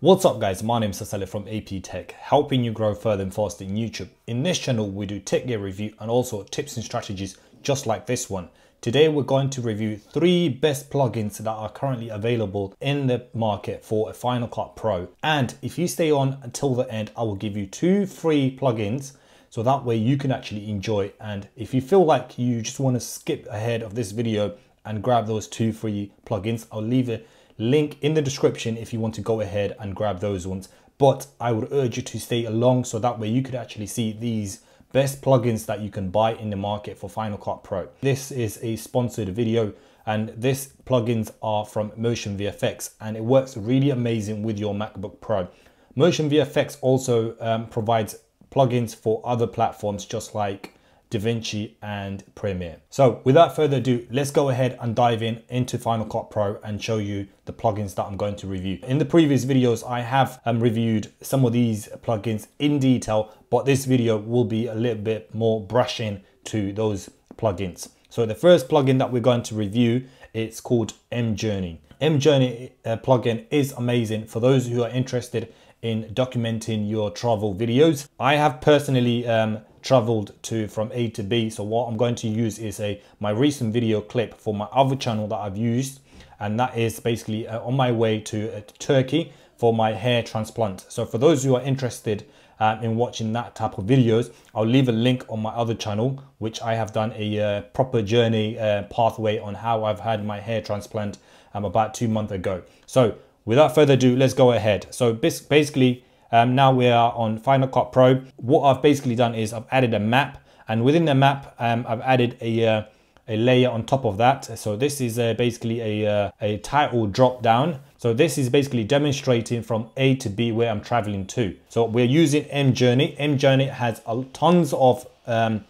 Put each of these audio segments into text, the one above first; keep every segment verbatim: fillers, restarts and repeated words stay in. What's up guys, my name is Asalle from A P Tech, helping you grow further and faster in YouTube. In this channel we do tech gear review and also tips and strategies just like this one. Today we're going to review three best plugins that are currently available in the market for a Final Cut Pro. And if you stay on until the end, I will give you two free plugins so that way you can actually enjoy. And if you feel like you just want to skip ahead of this video and grab those two free plugins, I'll leave it link in the description if you want to go ahead and grab those ones, but I would urge you to stay along so that way you could actually see these best plugins that you can buy in the market for Final Cut Pro. This is a sponsored video and these plugins are from Motion V F X and it works really amazing with your MacBook Pro. Motion V F X also um, provides plugins for other platforms just like DaVinci and Premiere. So without further ado, let's go ahead and dive in into Final Cut Pro and show you the plugins that I'm going to review. In the previous videos, I have um, reviewed some of these plugins in detail, but this video will be a little bit more brushing to those plugins. So the first plugin that we're going to review, it's called mJourney. mJourney uh, plugin is amazing for those who are interested in documenting your travel videos. I have personally um, traveled to from A to B, so what I'm going to use is a my recent video clip for my other channel that I've used, and that is basically uh, on my way to uh, Turkey for my hair transplant. So for those who are interested um, in watching that type of videos, I'll leave a link on my other channel which I have done a uh, proper journey uh, pathway on how I've had my hair transplant um, about two months ago. So without further ado, let's go ahead. So basically Um, now we are on Final Cut Pro. What I've basically done is I've added a map, and within the map um, I've added a, uh, a layer on top of that. So this is uh, basically a, uh, a title drop down. So this is basically demonstrating from A to B where I'm traveling to. So we're using mJourney. mJourney has uh, tons of um,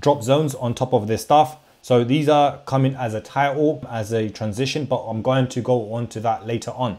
drop zones on top of this stuff. So these are coming as a title, as a transition, but I'm going to go on to that later on.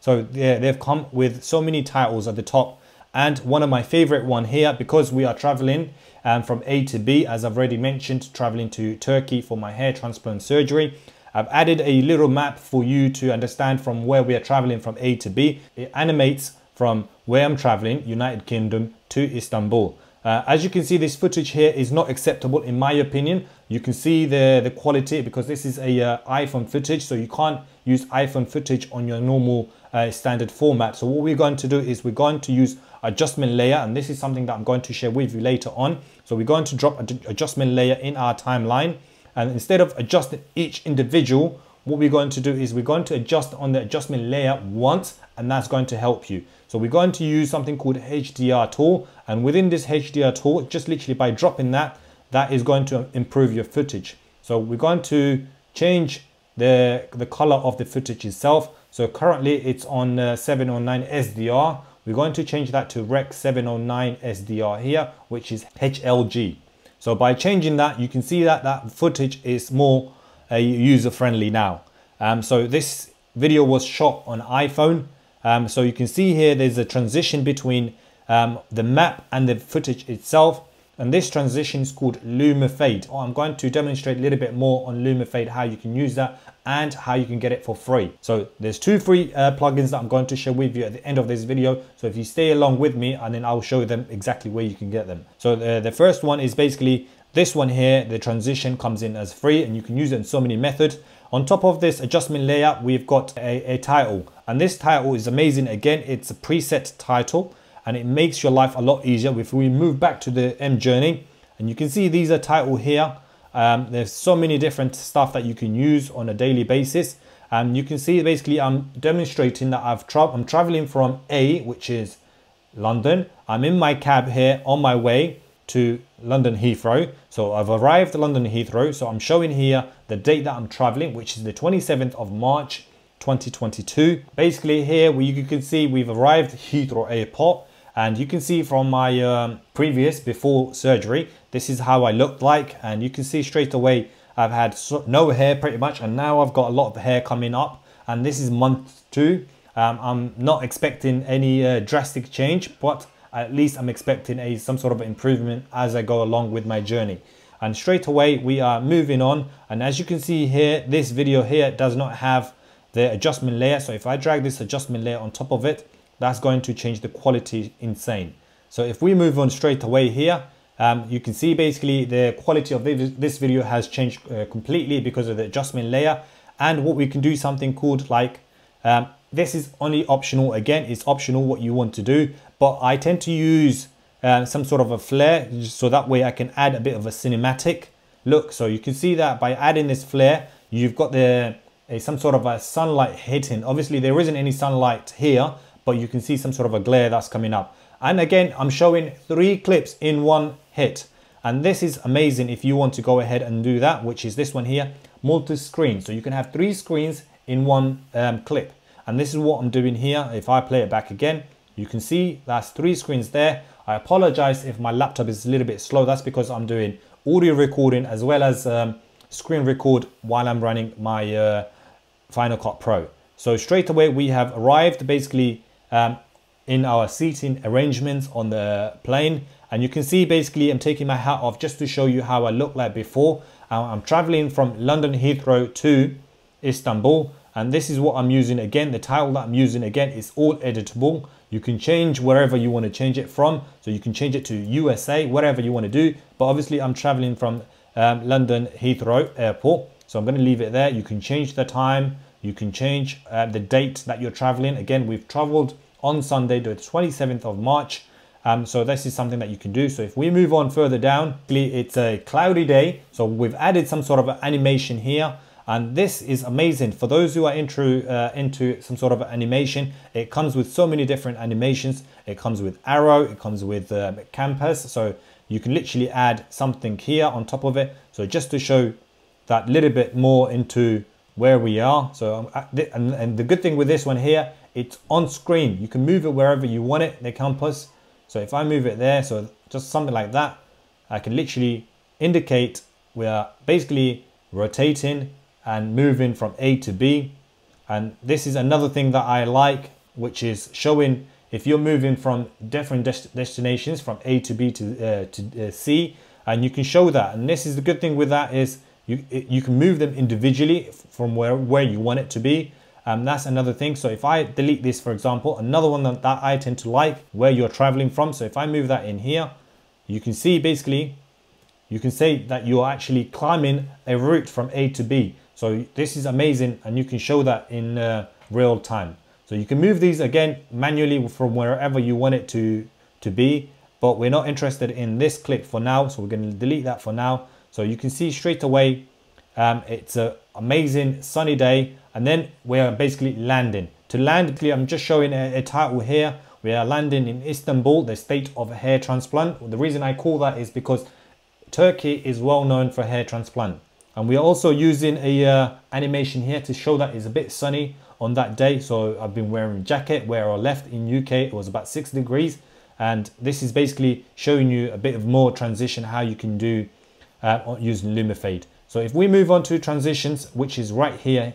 So yeah, they've come with so many titles at the top, and one of my favorite one here, because we are traveling um, from A to B, as I've already mentioned, traveling to Turkey for my hair transplant surgery. I've added a little map for you to understand from where we are traveling from A to B. It animates from where I'm traveling, United Kingdom, to Istanbul. Uh, as you can see, this footage here is not acceptable in my opinion. You can see the, the quality because this is a uh, iPhone footage, so you can't use iPhone footage on your normal uh, standard format. So what we're going to do is we're going to use adjustment layer, and this is something that I'm going to share with you later on. So we're going to drop an adjustment layer in our timeline, and instead of adjusting each individual, what we're going to do is we're going to adjust on the adjustment layer once, and that's going to help you. So we're going to use something called H D R tool, and within this H D R tool, just literally by dropping that, that is going to improve your footage. So we're going to change the the color of the footage itself. So currently it's on uh, seven oh nine S D R. We're going to change that to Rec seven oh nine S D R here, which is H L G. So by changing that, you can see that that footage is more uh, user friendly now. Um, so this video was shot on iPhone. Um, so you can see here there's a transition between um, the map and the footage itself, and this transition is called LumaFade. I'm going to demonstrate a little bit more on LumaFade, how you can use that and how you can get it for free. So there's two free uh, plugins that I'm going to share with you at the end of this video. So if you stay along with me, and then I'll show them exactly where you can get them. So the, the first one is basically this one here. The transition comes in as free and you can use it in so many methods. On top of this adjustment layer, we've got a, a title, and this title is amazing. Again, it's a preset title, and it makes your life a lot easier. If we move back to the mJourney, and you can see these are title here. Um, there's so many different stuff that you can use on a daily basis. And um, you can see basically I'm demonstrating that I've tra I'm traveling from A, which is London. I'm in my cab here on my way to London Heathrow. So I've arrived at London Heathrow. So I'm showing here the date that I'm traveling, which is the twenty-seventh of March, twenty twenty-two. Basically here we, you can see we've arrived at Heathrow Airport. And you can see from my um, previous before surgery, this is how I looked like. And you can see straight away, I've had so, no hair pretty much. And now I've got a lot of hair coming up. And this is month two. Um, I'm not expecting any uh, drastic change, but at least I'm expecting a some sort of improvement as I go along with my journey. And straight away, we are moving on. And as you can see here, this video here does not have the adjustment layer. So if I drag this adjustment layer on top of it, that's going to change the quality insane. So if we move on straight away here, um, you can see basically the quality of this video has changed uh, completely because of the adjustment layer. And what we can do something called like, um, this is only optional, again, it's optional what you want to do, but I tend to use uh, some sort of a flare, so that way I can add a bit of a cinematic look. So you can see that by adding this flare, you've got the uh, some sort of a sunlight hitting. Obviously there isn't any sunlight here, but you can see some sort of a glare that's coming up. And again, I'm showing three clips in one hit. And this is amazing if you want to go ahead and do that, which is this one here, multi-screen. So you can have three screens in one um, clip. And this is what I'm doing here. If I play it back again, you can see that's three screens there. I apologize if my laptop is a little bit slow. That's because I'm doing audio recording as well as um, screen record while I'm running my uh, Final Cut Pro. So straight away we have arrived basically um, in our seating arrangements on the plane. And you can see basically I'm taking my hat off just to show you how I look like before. I'm traveling from London Heathrow to Istanbul. And this is what I'm using again. The title that I'm using again is all editable. You can change wherever you want to change it from. So you can change it to U S A, whatever you want to do. But obviously I'm traveling from um, London Heathrow Airport. So I'm going to leave it there. You can change the time. You can change uh, the date that you're traveling. Again, we've traveled on Sunday, the twenty-seventh of March. Um, so this is something that you can do. So if we move on further down, it's a cloudy day. So we've added some sort of animation here. And this is amazing for those who are into, uh, into some sort of animation. It comes with so many different animations. It comes with arrow, it comes with um, canvas. So you can literally add something here on top of it. So just to show that little bit more into where we are. So um, and, and the good thing with this one here, it's on screen. You can move it wherever you want it, the canvas. So if I move it there, so just something like that, I can literally indicate we are basically rotating and moving from A to B. And this is another thing that I like, which is showing if you're moving from different dest destinations from A to B to, uh, to uh, C, and you can show that. And this is the good thing with that is you, it, you can move them individually from where, where you want it to be. And um, that's another thing. So if I delete this, for example, another one that, that I tend to like, where you're traveling from. So if I move that in here, you can see basically, you can say that you're actually climbing a route from A to B. So this is amazing, and you can show that in uh, real time. So you can move these again manually from wherever you want it to, to be, but we're not interested in this clip for now. So we're going to delete that for now. So you can see straight away, um, it's an amazing sunny day. And then we're basically landing. To land, I'm just showing a, a title here. We are landing in Istanbul, the state of hair transplant. The reason I call that is because Turkey is well known for hair transplant. And we're also using a uh, animation here to show that it's a bit sunny on that day. So I've been wearing a jacket. Where I left in U K, it was about six degrees. And this is basically showing you a bit of more transition, how you can do uh, using LumaFade. So if we move on to transitions, which is right here,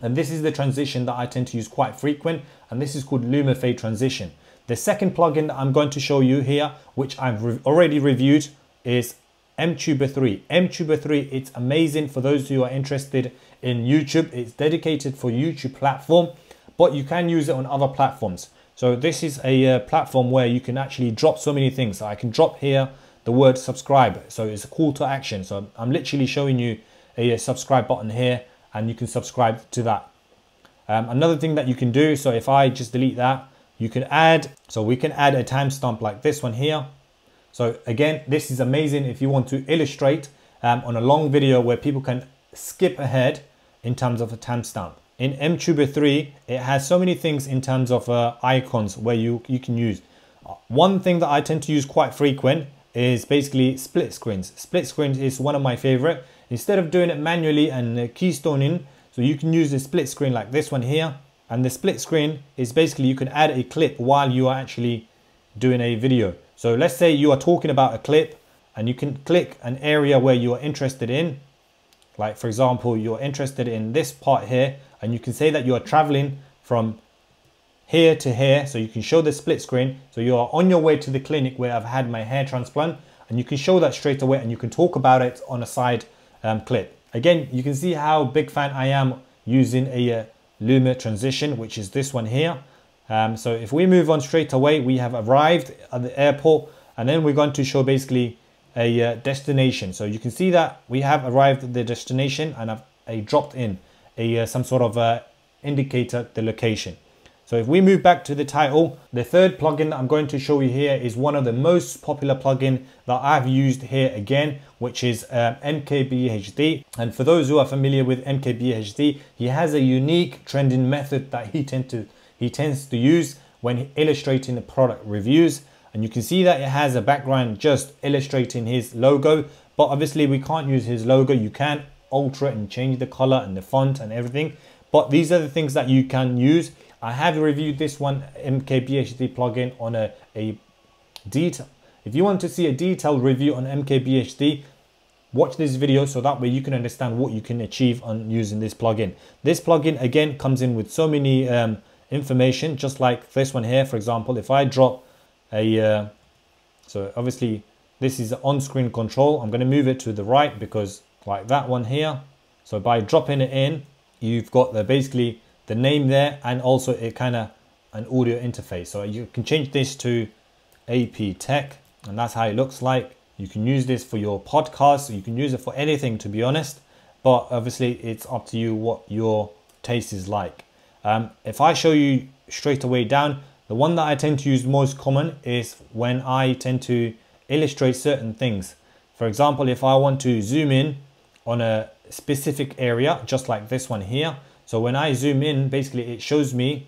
and this is the transition that I tend to use quite frequent. And this is called LumaFade transition. The second plugin that I'm going to show you here, which I've re- already reviewed, is mTuber three. mTuber three, it's amazing for those who are interested in YouTube. It's dedicated for YouTube platform, but you can use it on other platforms. So this is a uh, platform where you can actually drop so many things. So I can drop here the word subscribe. So it's a call to action. So I'm literally showing you a, a subscribe button here, and you can subscribe to that. Um, another thing that you can do, so if I just delete that, you can add, so we can add a timestamp like this one here. So again, this is amazing if you want to illustrate um, on a long video where people can skip ahead in terms of a timestamp. In mTuber three, it has so many things in terms of uh, icons where you, you can use. One thing that I tend to use quite frequent is basically split screens. Split screens is one of my favorite. Instead of doing it manually and uh, keystoning, so you can use a split screen like this one here. And the split screen is basically you can add a clip while you are actually doing a video. So let's say you are talking about a clip, and you can click an area where you are interested in. Like for example, you're interested in this part here, and you can say that you are traveling from here to here. So you can show the split screen. So you are on your way to the clinic where I've had my hair transplant, and you can show that straight away, and you can talk about it on a side um, clip. Again, you can see how big fan I am using a uh, Luma transition, which is this one here. Um, so if we move on straight away, we have arrived at the airport, and then we're going to show basically a uh, destination. So you can see that we have arrived at the destination, and I've I dropped in a uh, some sort of uh, indicator, the location. So if we move back to the title, the third plugin that I'm going to show you here is one of the most popular plugin that I've used here again, which is um, M K B H D. And for those who are familiar with M K B H D, he has a unique trending method that he tend to he tends to use when illustrating the product reviews. And you can see that it has a background just illustrating his logo, but obviously we can't use his logo. You can alter it and change the color and the font and everything, but these are the things that you can use. I have reviewed this one M K B H D plugin on a, a detail. If you want to see a detailed review on M K B H D, watch this video so that way you can understand what you can achieve on using this plugin. This plugin again comes in with so many um, information, just like this one here. For example, if I drop a uh, so obviously this is on-screen control. I'm going to move it to the right because like that one here. So by dropping it in, you've got the basically the name there, and also it kind of an audio interface. So you can change this to A P Tech, and that's how it looks like. You can use this for your podcast, you can use it for anything, to be honest, but obviously it's up to you what your taste is like. Um, if I show you straight away down, the one that I tend to use most common is when I tend to illustrate certain things. For example, if I want to zoom in on a specific area, just like this one here. So when I zoom in, basically it shows me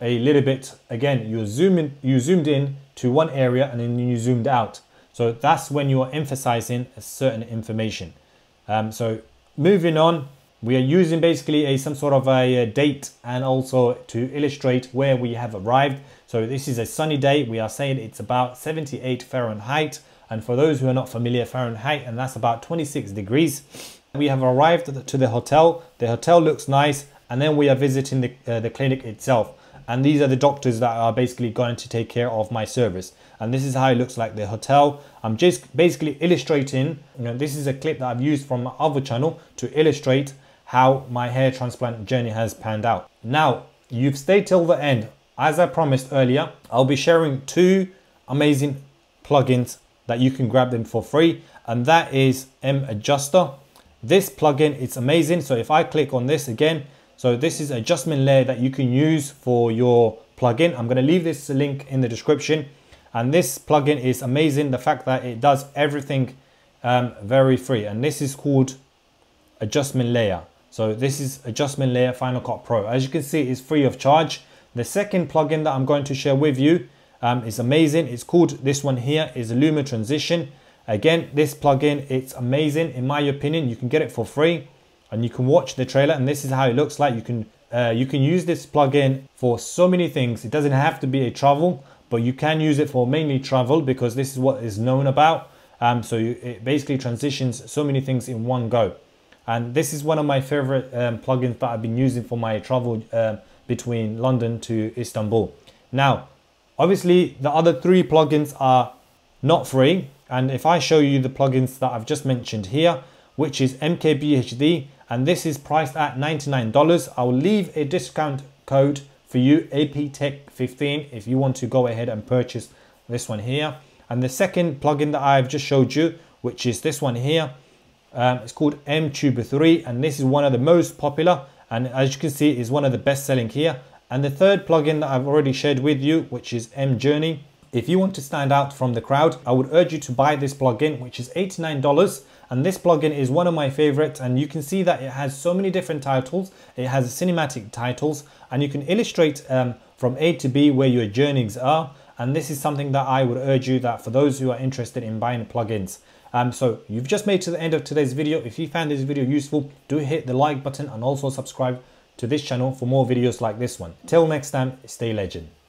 a little bit. Again, you zoom in, you zoomed in to one area and then you zoomed out. So that's when you are emphasizing a certain information. Um, so moving on, we are using basically a some sort of a date, and also to illustrate where we have arrived. So this is a sunny day. We are saying it's about seventy-eight Fahrenheit. And for those who are not familiar, Fahrenheit, and that's about twenty-six degrees. We have arrived to the hotel. The hotel looks nice, and then we are visiting the, uh, the clinic itself. And these are the doctors that are basically going to take care of my service. And this is how it looks like the hotel. I'm just basically illustrating, you know, this is a clip that I've used from my other channel to illustrate how my hair transplant journey has panned out. Now, you've stayed till the end. As I promised earlier, I'll be sharing two amazing plugins that you can grab them for free, and that is mAdjustment. This plugin, it's amazing. So if I click on this again, so this is adjustment layer that you can use for your plugin. I'm going to leave this link in the description, and this plugin is amazing. The fact that it does everything um, very free, and this is called adjustment layer. So this is adjustment layer Final Cut Pro. As you can see, it's free of charge. The second plugin that I'm going to share with you Um, it's amazing. It's called, this one here is MTransition Luma. Again, this plugin, it's amazing. In my opinion, you can get it for free, and you can watch the trailer, and this is how it looks like. You can uh, you can use this plugin for so many things. It doesn't have to be a travel, but you can use it for mainly travel because this is what is known about. Um, so you, it basically transitions so many things in one go. And this is one of my favorite um, plugins that I've been using for my travel uh, between London to Istanbul. Now, obviously, the other three plugins are not free. And if I show you the plugins that I've just mentioned here, which is M K B H D, and this is priced at ninety-nine dollars. I'll leave a discount code for you, A P Tech fifteen, if you want to go ahead and purchase this one here. And the second plugin that I've just showed you, which is this one here, um, it's called M Tuber three, and this is one of the most popular, and as you can see, is one of the best selling here. And the third plugin that I've already shared with you, which is mJourney. If you want to stand out from the crowd, I would urge you to buy this plugin, which is eighty-nine dollars. And this plugin is one of my favorites. And you can see that it has so many different titles. It has cinematic titles, and you can illustrate um, from A to B where your journeys are. And this is something that I would urge you that for those who are interested in buying plugins. Um, so you've just made it to the end of today's video. If you found this video useful, do hit the like button and also subscribe to this channel for more videos like this one. Till next time, stay legend.